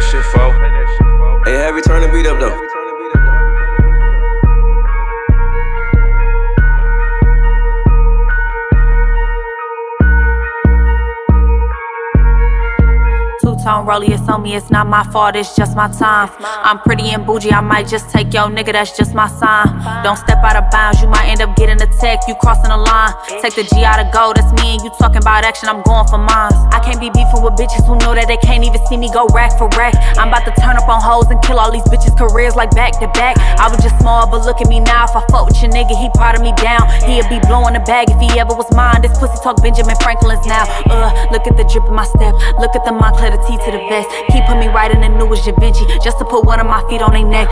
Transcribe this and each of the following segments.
that shit for. Hey, heavy, turn the beat up though. Two-tone rollie, it's on me, it's not my fault, it's just my time. I'm pretty and bougie, I might just take yo nigga, that's just my sign. Don't step out of bounds, you might end up getting attacked, you crossing the line. Take the G out of gold, that's me and you talking about action, I'm going for mines. I can't be beefing with bitches who know that they can't even see me go rack for rack. I'm about to turn up on hoes and kill all these bitches' careers like back to back. I was just small, but look at me now, if I fuck with your nigga, he prodded me down. He'd be blowing the bag if he ever was mine, this pussy talk Benjamin Franklin's now. Look at the drip in my step, look at the Montclair, the T to the vest. He put me right in the newest JaVinci, just to put one of my feet on they neck.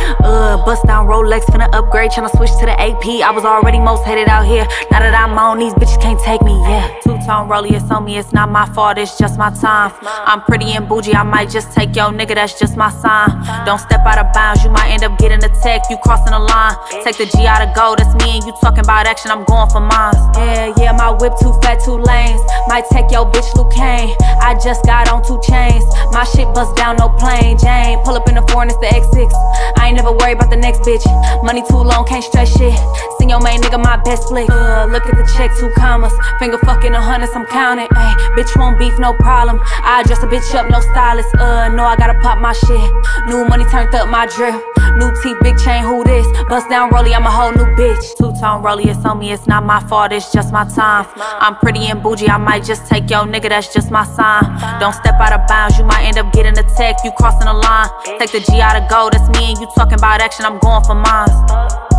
Bust down Rolex, finna upgrade, tryna switch to the AP. I was already most hated out here, now that I'm on, these bitches can't take me, yeah. Two-tone rollie, it's on me, it's not my fault, it's just my time. I'm pretty and bougie, I might just take yo nigga, that's just my sign. Don't step out of bounds, you might end up getting attacked, you crossing the line. Take the G out of gold, that's me and you talking about action, I'm going for mines. Yeah, my whip too fat, two lanes, might take yo bitch Lucane. I just got on 2 chains, my shit bust down, no plain Jane. Pull up in the foreign, it's the X6, I ain't never worried about the next bitch. Money too long, can't stretch shit, sing yo main nigga my best flick. Look at the check, 2 commas, finger fucking 100s, I'm counting. Ay, bitch won't beef, no problem, I dress a bitch up, no stylist. No, I gotta pop my shit, new money turned up my drip. New teeth, big chain, who this? Bust down rollie, I'm a whole new bitch. Two-tone rollie, it's on me, it's not my fault, it's just my time. I'm pretty and bougie, I might just take yo nigga, that's just my sign. Don't step out of bounds, you might end up getting attacked, you crossing the line. Take the G out of gold, that's me and you talking about action, I'm going for mines.